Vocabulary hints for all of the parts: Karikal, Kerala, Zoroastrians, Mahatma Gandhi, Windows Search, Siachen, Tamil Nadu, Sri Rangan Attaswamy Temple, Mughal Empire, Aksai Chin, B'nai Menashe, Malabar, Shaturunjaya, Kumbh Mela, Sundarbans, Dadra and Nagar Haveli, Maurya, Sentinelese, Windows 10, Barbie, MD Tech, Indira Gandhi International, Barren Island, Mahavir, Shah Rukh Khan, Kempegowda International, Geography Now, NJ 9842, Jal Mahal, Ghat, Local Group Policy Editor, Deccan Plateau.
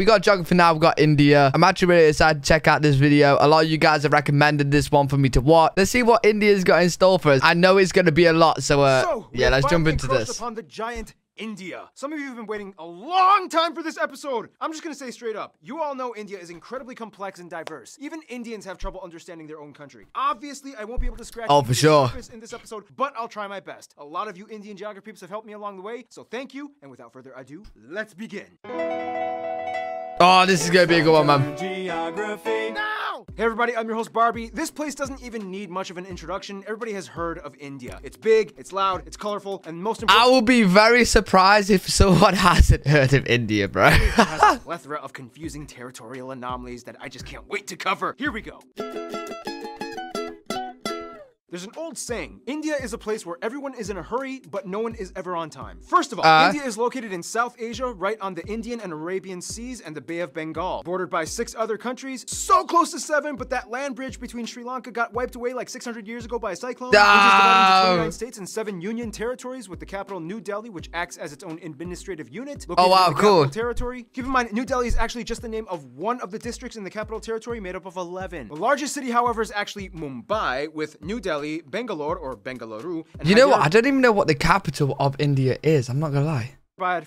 We got Geography Now, we got India. I'm actually really excited to check out this video. A lot of you guys have recommended this one for me to watch. Let's see what India's got in store for us. I know it's going to be a lot, so yeah, let's jump into this. Upon the giant India. Some of you have been waiting a long time for this episode. I'm just gonna say straight up, you all know India is incredibly complex and diverse. Even Indians have trouble understanding their own country. Obviously, I won't be able to scratch the surface in this episode, but I'll try my best. A lot of you Indian geography peeps have helped me along the way, so thank you, and without further ado, let's begin. Oh, this is gonna be a good one, man. Geography. Hey everybody, I'm your host Barbie. This place doesn't even need much of an introduction. Everybody has heard of India. It's big, it's loud, it's colorful, and most important, I will be very surprised if someone hasn't heard of India, bro. It has a plethora of confusing territorial anomalies that I just can't wait to cover. Here we go. There's an old saying, India is a place where everyone is in a hurry, but no one is ever on time. First of all, India is located in South Asia, right on the Indian and Arabian Seas and the Bay of Bengal, bordered by 6 other countries, so close to 7, but that land bridge between Sri Lanka got wiped away like 600 years ago by a cyclone, which is divided into 29 states and 7 union territories, with the capital New Delhi, which acts as its own administrative unit, located in the capital territory. Keep in mind, New Delhi is actually just the name of one of the districts in the capital territory, made up of 11. The largest city, however, is actually Mumbai, with New Delhi, Bangalore or Bengaluru. And you know what? I don't even know what the capital of India is. I'm not gonna lie.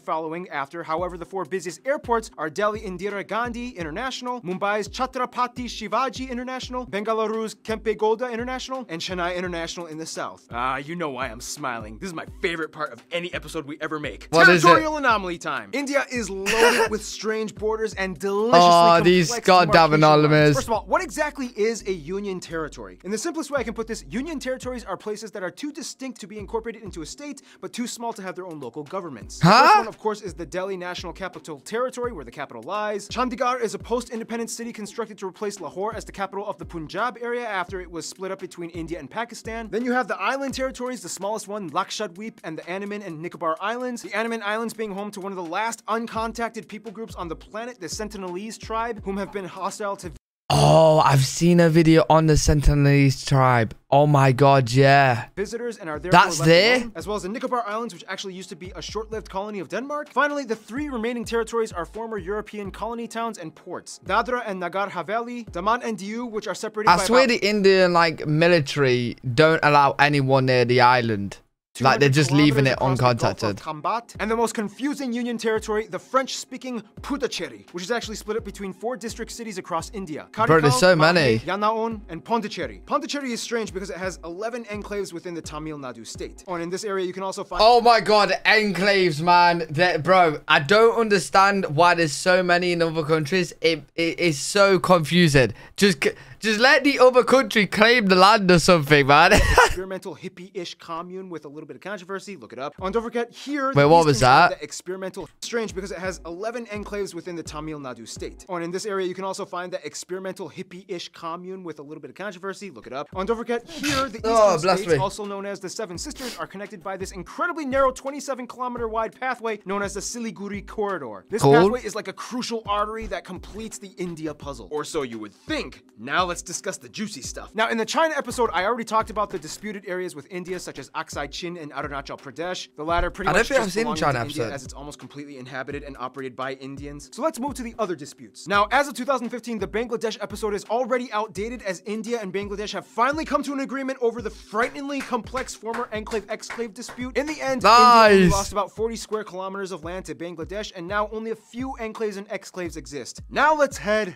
Following after. However, the 4 busiest airports are Delhi Indira Gandhi International, Mumbai's Chhatrapati Shivaji International, Bengaluru's Kempegowda International, and Chennai International in the south. You know why I'm smiling. This is my favorite part of any episode we ever make. What Territorial anomaly time. India is loaded with strange borders and deliciously complex these goddamn anomalies. First of all, what exactly is a union territory? In the simplest way I can put this, union territories are places that are too distinct to be incorporated into a state, but too small to have their own local governments. The first one, of course, is the Delhi National Capital Territory, where the capital lies. Chandigarh is a post-independence city constructed to replace Lahore as the capital of the Punjab area after it was split up between India and Pakistan. Then you have the island territories, the smallest one, Lakshadweep, and the Andaman and Nicobar Islands. The Andaman Islands being home to one of the last uncontacted people groups on the planet, the Sentinelese tribe, whom have been hostile to... Oh, I've seen a video on the Sentinelese tribe. Oh my god, yeah. Visitors and are there. That's there? As well as the Nicobar Islands, which actually used to be a short-lived colony of Denmark. Finally, the 3 remaining territories are former European colony towns and ports. Dadra and Nagar Haveli, Daman and Diu, which are separated by... I swear the Indian, like, military don't allow anyone near the island. Like, they're just leaving it uncontacted. And the most confusing union territory, the French-speaking Puducherry, which is actually split up between 4 district cities across India. Karikal, bro, there's so many. Yanaon, and Pondicherry. Pondicherry is strange because it has 11 enclaves within the Tamil Nadu state. And in this area, you can also find... Oh my god, enclaves, man. Bro, I don't understand why there's so many in other countries. It is so confusing. Just let the other country claim the land or something, man. Experimental hippie-ish commune with a little bit of controversy. Look it up. And don't forget here. Wait, what was that? Experimental. Strange because it has 11 enclaves within the Tamil Nadu state. And in this area, you can also find the experimental hippie-ish commune with a little bit of controversy. Look it up. And don't forget here, the eastern states, also known as the 7 Sisters, are connected by this incredibly narrow 27-kilometer wide pathway known as the Siliguri Corridor. This pathway is like a crucial artery that completes the India puzzle, or so you would think. Now let's discuss the juicy stuff. Now, in the China episode, I already talked about the disputed areas with India, such as Aksai Chin and Arunachal Pradesh. The latter pretty much just belongs to India, as it's almost completely inhabited and operated by Indians. So let's move to the other disputes. Now, as of 2015, the Bangladesh episode is already outdated, as India and Bangladesh have finally come to an agreement over the frighteningly complex former enclave-exclave dispute. In the end, India lost about 40 square kilometers of land to Bangladesh, and now only a few enclaves and exclaves exist. Now let's head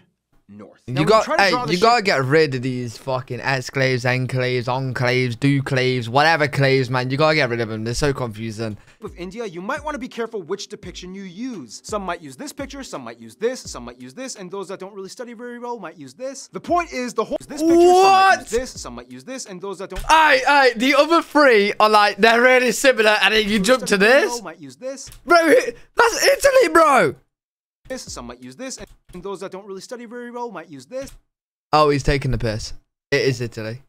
north. Now, you gotta get rid of these fucking exclaves, enclaves, enclaves, duclaves, whatever claves, man. You gotta get rid of them. They're so confusing. With India, you might want to be careful which depiction you use. Some might use this picture, some might use this, some might use this, and those that don't really study very well might use this. The point is the whole this picture, some might use this, some might use this, and those that don't. Alright, the other 3 are like they're really similar, and then you jump to this. Well, might use this. Bro, that's Italy, bro. This, some might use this, and those that don't really study very well might use this. Oh, he's taking the piss. It is Italy.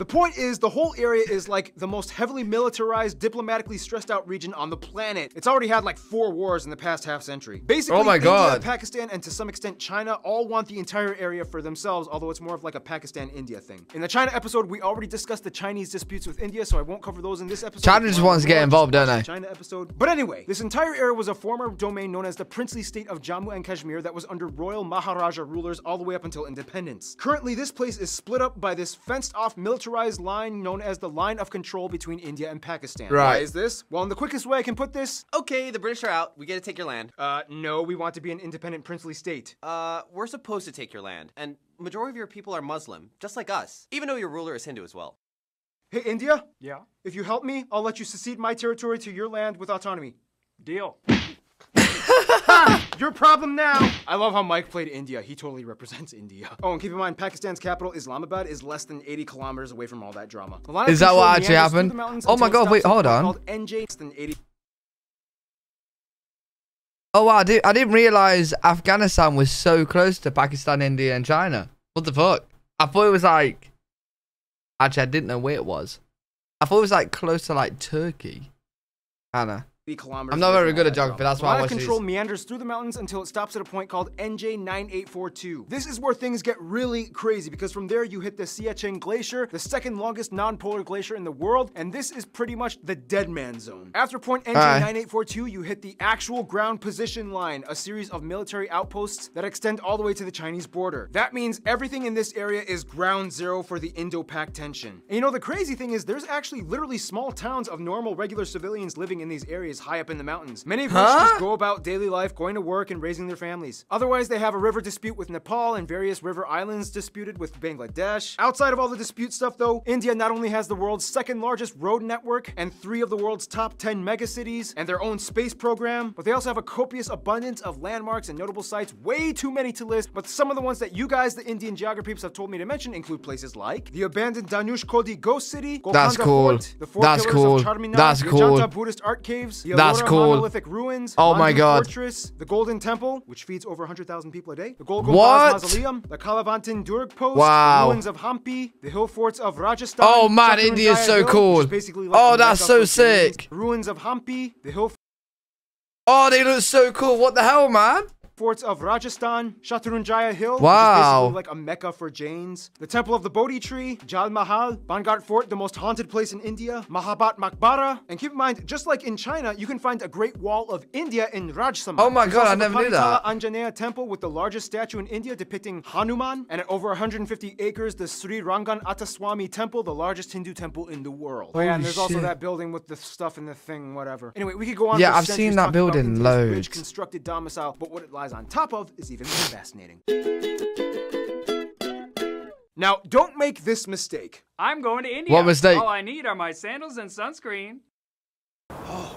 The point is, the whole area is like the most heavily militarized, diplomatically stressed out region on the planet. It's already had like 4 wars in the past half century. Basically, oh my God. India, Pakistan, and to some extent China all want the entire area for themselves, although it's more of like a Pakistan-India thing. In the China episode, we already discussed the Chinese disputes with India, so I won't cover those in this episode. China just wants to get involved, don't I? China episode. But anyway, this entire area was a former domain known as the princely state of Jammu and Kashmir that was under royal Maharaja rulers all the way up until independence. Currently, this place is split up by this fenced-off militarized line known as the Line of Control between India and Pakistan. Right. Why is this? Well, in the quickest way I can put this, okay, the British are out. We get to take your land. No, we want to be an independent princely state. We're supposed to take your land, and majority of your people are Muslim, just like us, even though your ruler is Hindu as well. Hey, India? Yeah? If you help me, I'll let you secede my territory to your land with autonomy. Deal. Your problem now. I love how Mike played India. He totally represents India. Oh, and keep in mind, Pakistan's capital, Islamabad, is less than 80 kilometers away from all that drama. Is that what actually happened? Oh my God, wait, hold on. Oh wow, dude, I didn't realize Afghanistan was so close to Pakistan, India, and China. What the fuck? I thought it was like... Actually, I didn't know where it was. I thought it was like close to like Turkey. Anna. I'm not very good at geography, that's why I watch these. The line of control meanders through the mountains until it stops at a point called NJ 9842. This is where things get really crazy, because from there you hit the Siachen Glacier, the second longest non-polar glacier in the world, and this is pretty much the dead man zone. After point NJ 9842, you hit the actual ground position line, a series of military outposts that extend all the way to the Chinese border. That means everything in this area is ground zero for the Indo-Pak tension. And you know, the crazy thing is there's actually literally small towns of normal, regular civilians living in these areas high up in the mountains, many of which just go about daily life, going to work and raising their families. Otherwise, they have a river dispute with Nepal and various river islands disputed with Bangladesh. Outside of all the dispute stuff though, India not only has the world's second largest road network and 3 of the world's top 10 megacities and their own space program, but they also have a copious abundance of landmarks and notable sites, way too many to list, but some of the ones that you guys, the Indian geography peeps, have told me to mention include places like the abandoned Danushkodi ghost city, Golconda Fort, the four pillars of Charminar, the Ajanta Buddhist art caves, the monolithic ruins, oh my God, fortress, the Golden Temple, which feeds over 100,000 people a day, the Golconda Mausoleum, the Kalavantin Durghpoo, the ruins of Hampi, the hill forts of Rajasthan. Oh man, India is so cool. Oh, that's so sick. Ruins of Hampi, the hill. Oh, they look so cool. What the hell, man? Forts of Rajasthan, Shaturunjaya Hill, which is basically like a mecca for Jains, the Temple of the Bodhi Tree, Jal Mahal, Bangar Fort, the most haunted place in India, Mahabhat Makbara, and keep in mind, just like in China, you can find a Great Wall of India in Rajasthan. Oh my God, I never knew that. Anjaneya Temple with the largest statue in India depicting Hanuman, and at over 150 acres, the Sri Rangan Attaswamy Temple, the largest Hindu temple in the world. Oh yeah, and there's also that building with the stuff and the thing, whatever. Anyway, we could go on. Yeah, I've seen that building loads. Bridge constructed domicile, but what it lies on top of is even more fascinating. Now, don't make this mistake. I'm going to India. What mistake? All I need are my sandals and sunscreen. Oh.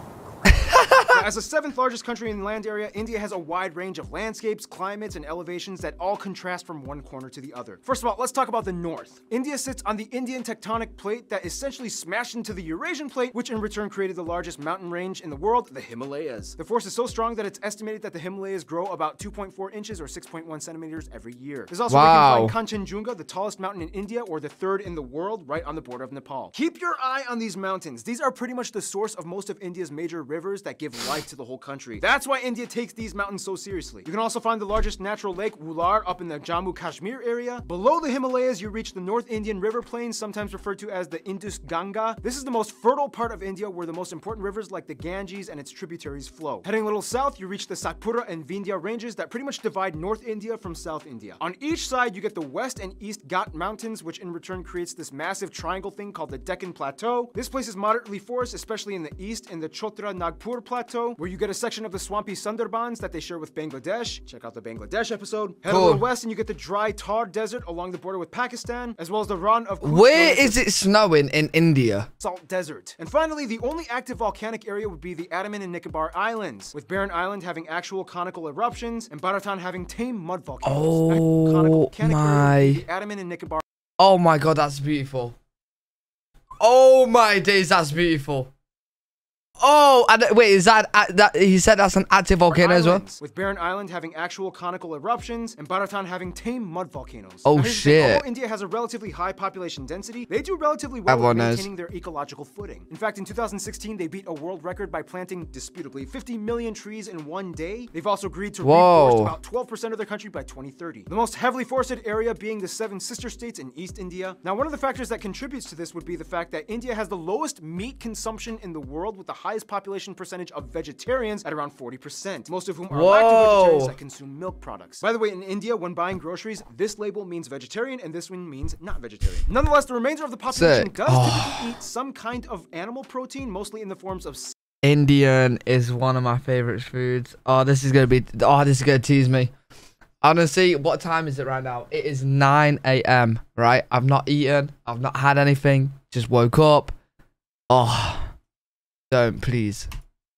Now, as the 7th largest country in land area, India has a wide range of landscapes, climates, and elevations that all contrast from one corner to the other. First of all, let's talk about the north. India sits on the Indian tectonic plate that essentially smashed into the Eurasian plate, which in return created the largest mountain range in the world, the Himalayas. The force is so strong that it's estimated that the Himalayas grow about 2.4 inches or 6.1 centimeters every year. There's also where you can find Kanchenjunga, the tallest mountain in India, or the 3rd in the world, right on the border of Nepal. Keep your eye on these mountains. These are pretty much the source of most of India's major rivers that give life to the whole country. That's why India takes these mountains so seriously. You can also find the largest natural lake, Ular, up in the Jammu Kashmir area. Below the Himalayas, you reach the North Indian river plain, sometimes referred to as the Indus Ganga. This is the most fertile part of India, where the most important rivers like the Ganges and its tributaries flow. Heading a little south, you reach the Satpura and Vindhya ranges that pretty much divide North India from South India. On each side, you get the West and East Ghat Mountains, which in return creates this massive triangle thing called the Deccan Plateau. This place is moderately forested, especially in the east, in the Chotra Nagpur Plateau, where you get a section of the swampy Sundarbans that they share with Bangladesh. Check out the Bangladesh episode. Head over west and you get the dry Thar Desert along the border with Pakistan, as well as the Ran of Kutch. Where is it snowing in India? Salt Desert. And finally, the only active volcanic area would be the Andaman and Nicobar Islands, with Barren Island having actual conical eruptions and Baratang having tame mud volcanoes. Oh my! The Andaman and Nicobar. Oh my God, that's beautiful. Oh my days, that's beautiful. Oh, wait, is that, he said that's an active volcano as well? With Barren Island having actual conical eruptions and Baratang having tame mud volcanoes. Oh, shit. Although India has a relatively high population density, they do relatively well with maintaining their ecological footing. In fact, in 2016, they beat a world record by planting, disputably, 50 million trees in one day. They've also agreed to reforest about 12% of their country by 2030. The most heavily forested area being the 7 sister states in East India. Now, one of the factors that contributes to this would be the fact that India has the lowest meat consumption in the world, with the highest population percentage of vegetarians at around 40%, most of whom are lacto vegetarians that consume milk products. By the way, in India, when buying groceries, this label means vegetarian and this one means not vegetarian. Nonetheless, the remainder of the population does typically eat some kind of animal protein, mostly in the forms of... Indian is one of my favorite foods. Oh, this is going to be... Oh, this is going to tease me. Honestly, what time is it right now? It is 9 a.m., right? I've not eaten. I've not had anything. Just woke up. Oh... Don't, please.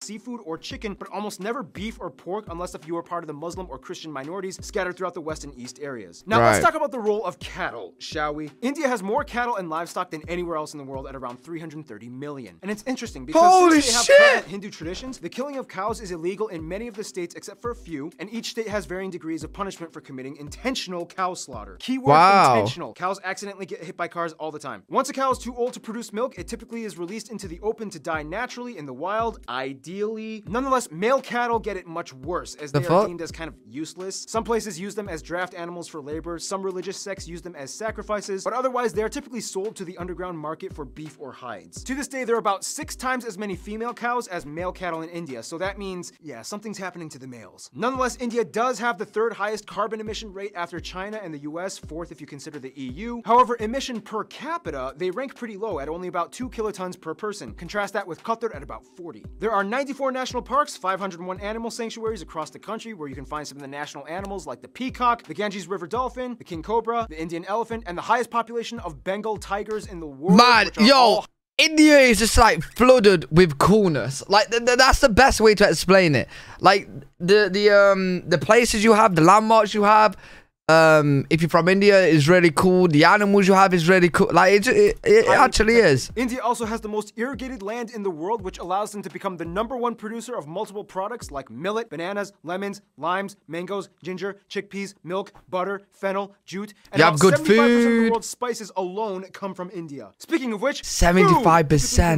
Seafood or chicken, but almost never beef or pork unless if you are part of the Muslim or Christian minorities scattered throughout the West and East areas. Now let's talk about the role of cattle, shall we? India has more cattle and livestock than anywhere else in the world at around 330 million. And it's interesting because since they have prevalent Hindu traditions, the killing of cows is illegal in many of the states except for a few, and each state has varying degrees of punishment for committing intentional cow slaughter. Keyword intentional. Cows accidentally get hit by cars all the time. Once a cow is too old to produce milk, it typically is released into the open to die naturally in the wild, ideally. Nonetheless, male cattle get it much worse as they are deemed as kind of useless. Some places use them as draft animals for labor, some religious sects use them as sacrifices, but otherwise they are typically sold to the underground market for beef or hides. To this day, there are about 6 times as many female cows as male cattle in India, so that means, yeah, something's happening to the males. Nonetheless, India does have the 3rd highest carbon emission rate after China and the US, 4th if you consider the EU. However, emission per capita, they rank pretty low at only about 2 kilotons per person. Contrast that with Qatar at about 40. There are 94 national parks, 501 animal sanctuaries across the country where you can find some of the national animals like the peacock, the Ganges River dolphin, the king cobra, the Indian elephant, and the highest population of Bengal tigers in the world. Man, yo, India is just like flooded with coolness. Like that's the best way to explain it. Like the places you have, the landmarks you have. If you're from India, it's really cool. The animals you have is really cool. Like it actually is. India also has the most irrigated land in the world, which allows them to become the #1 producer of multiple products like millet, bananas, lemons, limes, mangoes, ginger, chickpeas, milk, butter, fennel, jute, and about 75% of the world's spices alone come from India. Speaking of which, 75%. You can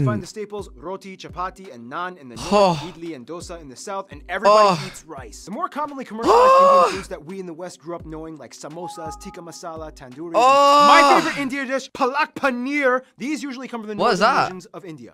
find the staples roti, chapati, and naan in the north, idli and dosa in the south, and everybody eats rice. The more commonly commercialized Indian foods that we in the West grew up knowing, like samosas, tikka masala, tandoori. My favorite Indian dish, palak paneer. These usually come from the northern regions of India.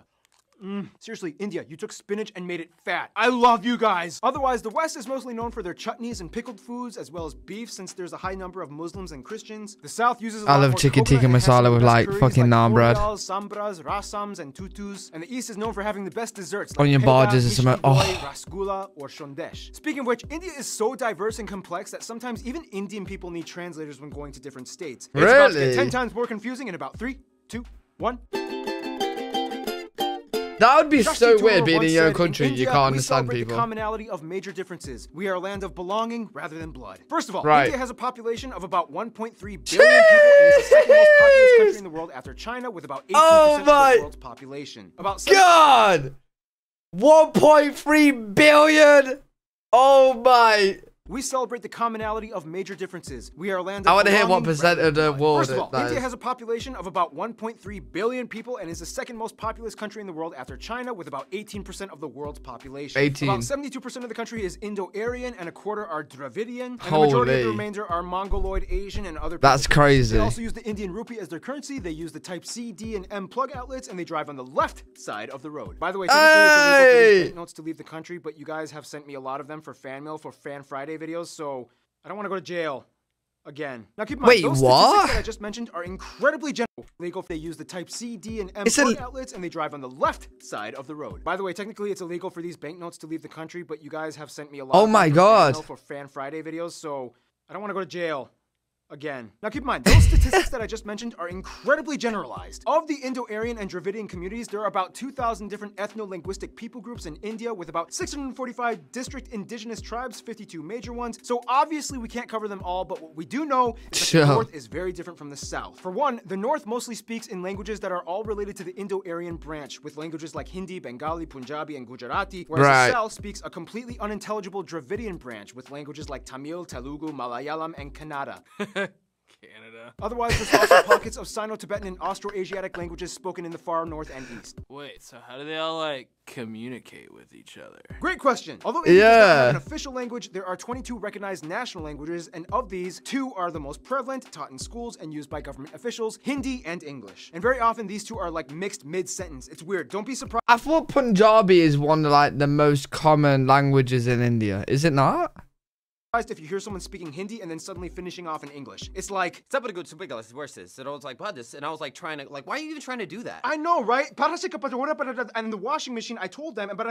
Seriously, India, you took spinach and made it fat. I love you guys. Otherwise, the West is mostly known for their chutneys and pickled foods, as well as beef, since there's a high number of Muslims and Christians. The South uses a lot more chicken tikka masala with like fucking naan bread, sambras, rasams, and tutus. And the East is known for having the best desserts, like onion bhajis and some rasgulla or shondesh. Speaking of which, India is so diverse and complex that sometimes even Indian people need translators when going to different states. It's about to get 10 times more confusing in about 3, 2, 1. That would be so weird being in your own country. You can't understand people. We celebrate the commonality of major differences. We are a land of belonging rather than blood. First of all, India has a population of about 1.3 billion people and is the second most populous country in the world after China with about 18% of the world's population. About 1.3 billion. Oh my. We celebrate the commonality of major differences. We are a land of... I want to hear what percent of the world. First of all, India has a population of about 1.3 billion people and is the second most populous country in the world after China with about 18% of the world's population. About 72% of the country is Indo-Aryan and 1/4 are Dravidian. And the majority of the remainder are Mongoloid, Asian, and other people. That's crazy. They also use the Indian rupee as their currency. They use the type C, D, and M plug outlets, and they drive on the left side of the road. By the way, it's illegal to leave the country, but you guys have sent me a lot of them for fan mail for Fan Friday videos, so I don't want to go to jail again. Now keep in mind, those statistics that I just mentioned are incredibly general. Legal if they use the type C, D, and M plug outlets, and they drive on the left side of the road. By the way, technically it's illegal for these banknotes to leave the country, but you guys have sent me a lot of fan Friday videos, so I don't want to go to jail again. Now keep in mind, those statistics that I just mentioned are incredibly generalized. Of the Indo-Aryan and Dravidian communities, there are about 2,000 different ethno-linguistic people groups in India with about 645 district indigenous tribes, 52 major ones. So obviously we can't cover them all, but what we do know is that the north is very different from the south. For one, the north mostly speaks in languages that are all related to the Indo-Aryan branch, with languages like Hindi, Bengali, Punjabi, and Gujarati, whereas the south speaks a completely unintelligible Dravidian branch with languages like Tamil, Telugu, Malayalam, and Kannada. Canada. Otherwise, there's also pockets of Sino-Tibetan and Austroasiatic languages spoken in the far north and east. Wait, so how do they all, like, communicate with each other? Great question. Although India does not have an official language, there are 22 recognized national languages, and of these, 2 are the most prevalent, taught in schools and used by government officials, Hindi and English. And very often, these two are, like, mixed mid-sentence. It's weird. Don't be surprised. I thought Punjabi is one of, like, the most common languages in India. Is it not? If you hear someone speaking Hindi and then suddenly finishing off in English. It's like, and I was like, and I was like trying to, like, why are you even trying to do that? I know, right? And the washing machine, I told them, oh, that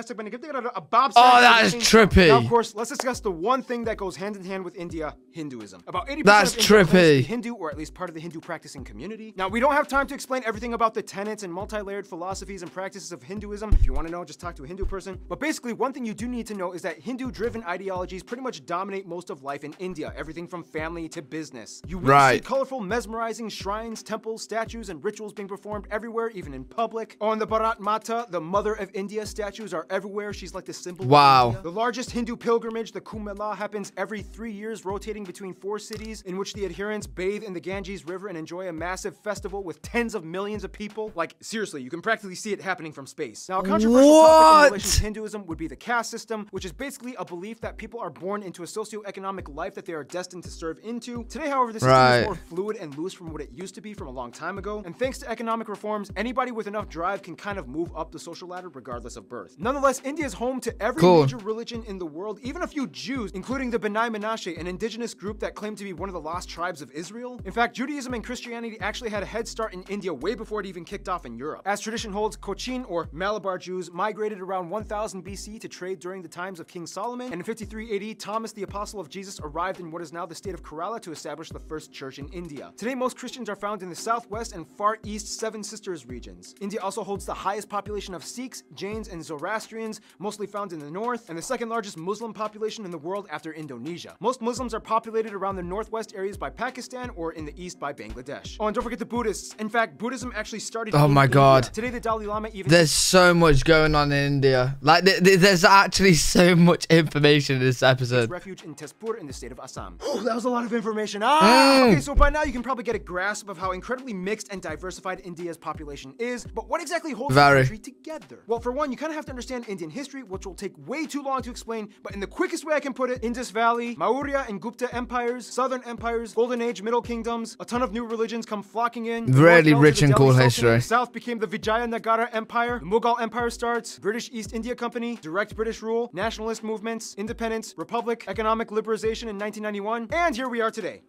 is trippy. Now, of course, let's discuss the one thing that goes hand in hand with India, Hinduism. About 80% of India is Hindu, or at least part of the Hindu practicing community. Now, we don't have time to explain everything about the tenets and multi-layered philosophies and practices of Hinduism. If you want to know, just talk to a Hindu person. But basically, one thing you do need to know is that Hindu-driven ideologies pretty much dominate most of life in India, everything from family to business. You will see colorful, mesmerizing shrines, temples, statues, and rituals being performed everywhere, even in public. On the Bharat Mata, the mother of India, statues are everywhere. She's like the symbol of India. The largest Hindu pilgrimage, the Kumbh Mela, happens every 3 years, rotating between 4 cities, in which the adherents bathe in the Ganges River and enjoy a massive festival with tens of millions of people. Like, seriously, you can practically see it happening from space. Now, a controversial topic in relation to Hinduism would be the caste system, which is basically a belief that people are born into a socio-economic life that they are destined to serve into. Today, however, the system is more fluid and loose from what it used to be from a long time ago, and thanks to economic reforms, anybody with enough drive can kind of move up the social ladder regardless of birth. Nonetheless, India is home to every major religion in the world, even a few Jews, including the B'nai Menashe, an indigenous group that claimed to be one of the lost tribes of Israel. In fact, Judaism and Christianity actually had a head start in India way before it even kicked off in Europe. As tradition holds, Cochin, or Malabar Jews, migrated around 1000 BC to trade during the times of King Solomon, and in 53 AD, Thomas the Apostle of Jesus arrived in what is now the state of Kerala to establish the first church in India. Today, most Christians are found in the southwest and far east Seven Sisters regions. India also holds the highest population of Sikhs, Jains, and Zoroastrians, mostly found in the north, and the second largest Muslim population in the world after Indonesia. Most Muslims are populated around the northwest areas by Pakistan, or in the east by Bangladesh. Oh, and don't forget the Buddhists. In fact, Buddhism actually started in India. Today, the Dalai Lama even... There's so much going on in India. Like, there's actually so much information in this episode. Refuge in Tezpur in the state of Assam. Oh, that was a lot of information. Okay, so by now you can probably get a grasp of how incredibly mixed and diversified India's population is, but what exactly holds the country together? Well, for one, you kind of have to understand Indian history, which will take way too long to explain, but in the quickest way I can put it, Indus Valley, Maurya and Gupta empires, Southern empires, Golden Age, Middle Kingdoms, a ton of new religions come flocking in. Really rich and cool history. The south became the Vijayanagara Empire, the Mughal Empire starts, British East India Company, direct British rule, nationalist movements, independence, republic, economic liberalization in 1991, and here we are today.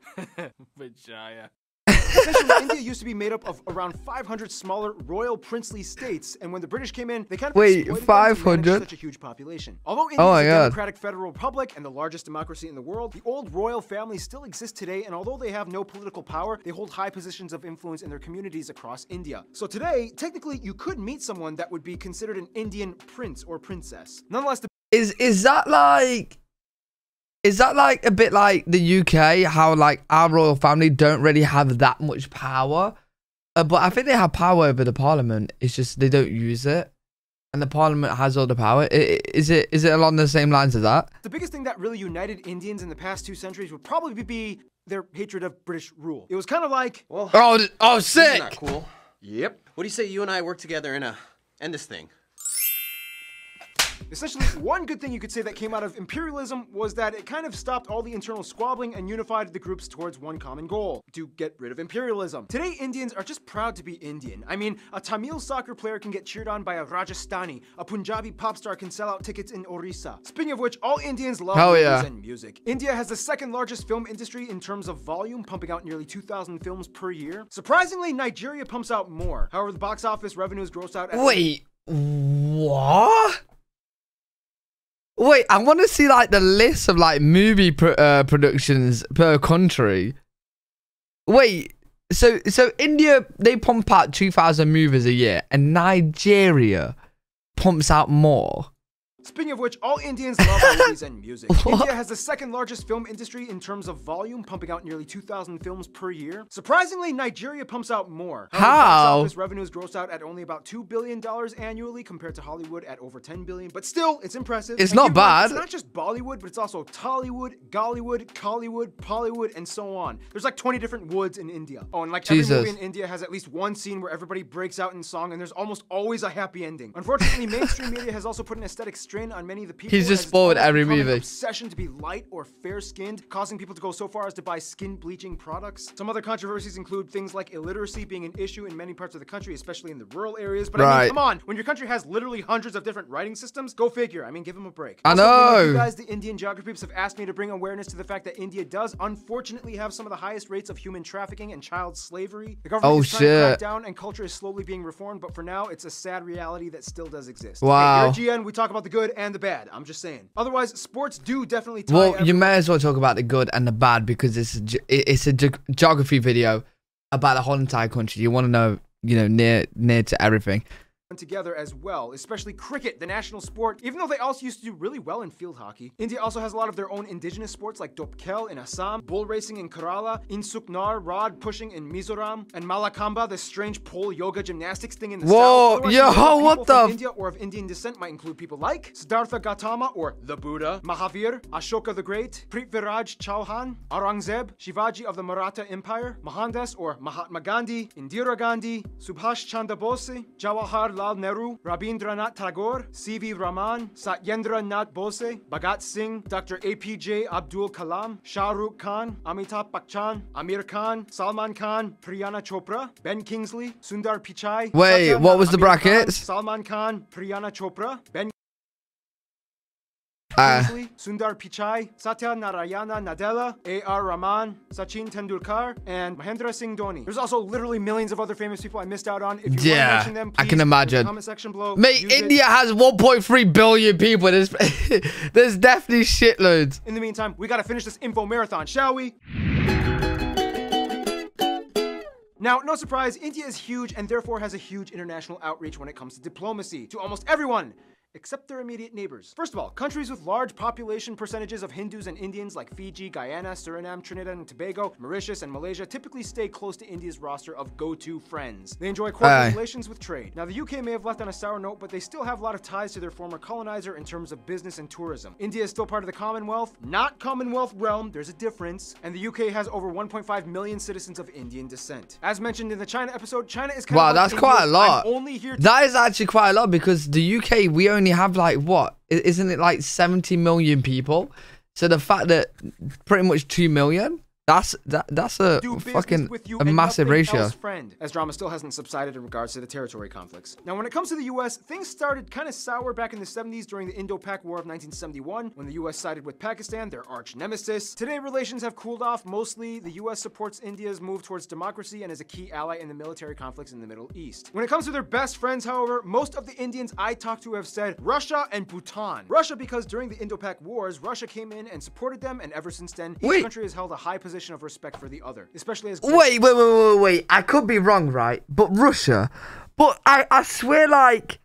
Vijaya. Essentially, India used to be made up of around 500 smaller royal princely states, and when the British came in, they kind of exploited them to manage such a huge population. Although India is a democratic federal republic and the largest democracy in the world, the old royal family still exists today, and although they have no political power, they hold high positions of influence in their communities across India. So today, technically, you could meet someone that would be considered an Indian prince or princess. Nonetheless, the Is that like a bit like the UK, how like our royal family don't really have that much power? But I think they have power over the parliament. It's just they don't use it. And the parliament has all the power. Is it along the same lines as that? The biggest thing that really united Indians in the past 2 centuries would probably be their hatred of British rule. It was kind of like, well, oh sick. Isn't that cool? Yep. What do you say you and I work together in this thing? Essentially, one good thing you could say that came out of imperialism was that it kind of stopped all the internal squabbling and unified the groups towards one common goal, to get rid of imperialism. Today, Indians are just proud to be Indian. I mean, a Tamil soccer player can get cheered on by a Rajasthani, a Punjabi pop star can sell out tickets in Orissa. Speaking of which, all Indians love movies and music. India has the second largest film industry in terms of volume, pumping out nearly 2,000 films per year. Surprisingly, Nigeria pumps out more. However, the box office revenues grossed out at... Wait, what? Wait, I want to see like the list of like movie productions per country. Wait, so India, they pump out 2,000 movies a year, and Nigeria pumps out more. Speaking of which, all Indians love movies and music. What? India has the second largest film industry in terms of volume, pumping out nearly 2,000 films per year. Surprisingly, Nigeria pumps out more. How? Its revenue is grossed out at only about $2 billion annually compared to Hollywood at over $10 billion. But still, it's impressive. It's not bad. It's not just Bollywood, but it's also Tollywood, Gollywood, Collywood, Pollywood, and so on. There's like 20 different woods in India. Oh, and like every movie in India has at least one scene where everybody breaks out in song, and there's almost always a happy ending. Unfortunately, mainstream media has also put an aesthetic on many of the people. He's just spoiled every movie. Obsession to be light or fair-skinned, causing people to go so far as to buy skin-bleaching products. Some other controversies include things like illiteracy being an issue in many parts of the country, especially in the rural areas. But I mean, come on, when your country has literally hundreds of different writing systems, go figure. I mean, give them a break. I know. You guys, the Indian Geography peeps, have asked me to bring awareness to the fact that India does unfortunately have some of the highest rates of human trafficking and child slavery. The government is trying to crack down, and culture is slowly being reformed. But for now, it's a sad reality that still does exist. Wow. Hey, here at GN, we talk about the good and the bad. I'm just saying. Otherwise, sports do definitely tie everything. You may as well talk about the good and the bad, because it's a geography video about the whole entire country. You want to know, you know, near to everything. Together as well, especially cricket, the national sport, even though they also used to do really well in field hockey. India also has a lot of their own indigenous sports like Dopkel in Assam, bull racing in Kerala, Insuknar, rod pushing in Mizoram, and Malakamba, the strange pole yoga gymnastics thing in the south. Yo, what the? India or of Indian descent might include people like Siddhartha Gautama or the Buddha, Mahavir, Ashoka the Great, Prithviraj Chauhan, Aurangzeb, Shivaji of the Maratha Empire, Mohandas or Mahatma Gandhi, Indira Gandhi, Subhash Chandra Bose, Jawaharlal Nehru, Rabindranath Tagore, C.V. Raman, Satyendra Nath Bose, Bhagat Singh, Dr. APJ Abdul Kalam, Shah Rukh Khan, Amitabh Bachchan, Amir Khan, Salman Khan, Priyana Chopra, Ben Kingsley, Sundar Pichai. Wait, what was the brackets? Salman Khan, Priyana Chopra, Ben Kingsley, Sundar Pichai, Satya Narayana Nadella, A.R. Rahman, Sachin Tendulkar, and Mahendra Singh Dhoni. There's also literally millions of other famous people I missed out on. If you want to mention them, please, I can imagine. In the comment section below. Mate, India has 1.3 billion people. There's definitely shitloads. In the meantime, we gotta finish this info marathon, shall we? Now, no surprise, India is huge and therefore has a huge international outreach when it comes to diplomacy. To almost everyone, except their immediate neighbors. First of all, countries with large population percentages of Hindus and Indians like Fiji, Guyana, Suriname, Trinidad and Tobago, Mauritius, and Malaysia typically stay close to India's roster of go-to friends. They enjoy cordial relations with trade. Now, the UK may have left on a sour note, but they still have a lot of ties to their former colonizer in terms of business and tourism. India is still part of the Commonwealth, not Commonwealth realm, there's a difference, and the UK has over 1.5 million citizens of Indian descent. As mentioned in the China episode, China is kind of like that's quite a lot. That is actually quite a lot, because the UK, we only have like, what isn't it, like 70 million people? So the fact that pretty much 2 million, that's a fucking a massive ratio. As drama still hasn't subsided in regards to the territory conflicts. Now, when it comes to the US, things started kind of sour back in the 70s during the Indo-Pak War of 1971, when the US sided with Pakistan, their arch nemesis. Today, relations have cooled off. Mostly, the US supports India's move towards democracy and is a key ally in the military conflicts in the Middle East. When it comes to their best friends, however, most of the Indians I talked to have said Russia and Bhutan. Russia, because during the Indo-Pak wars, Russia came in and supported them, and ever since then, each country has held a high position of respect for the other, especially as wait, I could be wrong, right? But Russia, but I swear, like,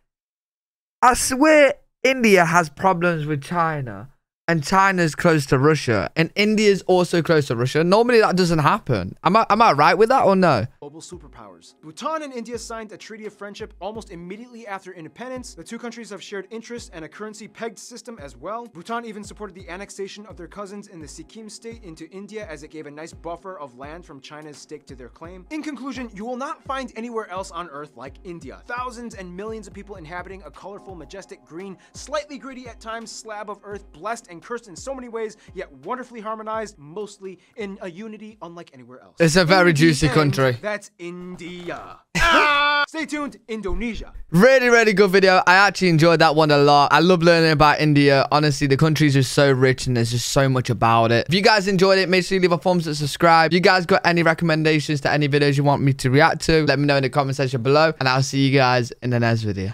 I swear India has problems with China, and China's close to Russia, and India's also close to Russia. Normally that doesn't happen. Am I right with that or no? Global superpowers. Bhutan and India signed a treaty of friendship almost immediately after independence. The two countries have shared interests and a currency pegged system as well. Bhutan even supported the annexation of their cousins in the Sikkim state into India, as it gave a nice buffer of land from China's stake to their claim. In conclusion, you will not find anywhere else on earth like India. Thousands and millions of people inhabiting a colorful, majestic, green, slightly gritty at times slab of earth, blessed and cursed in so many ways, yet wonderfully harmonized, mostly in a unity unlike anywhere else. It's a very juicy country. That's India. Stay tuned, Indonesia. Really good video. I actually enjoyed that one a lot. I love learning about India. Honestly, the country's just so rich and there's just so much about it. If you guys enjoyed it, make sure you leave a thumbs up, subscribe. If you guys got any recommendations to any videos you want me to react to, let me know in the comment section below, and I'll see you guys in the next video.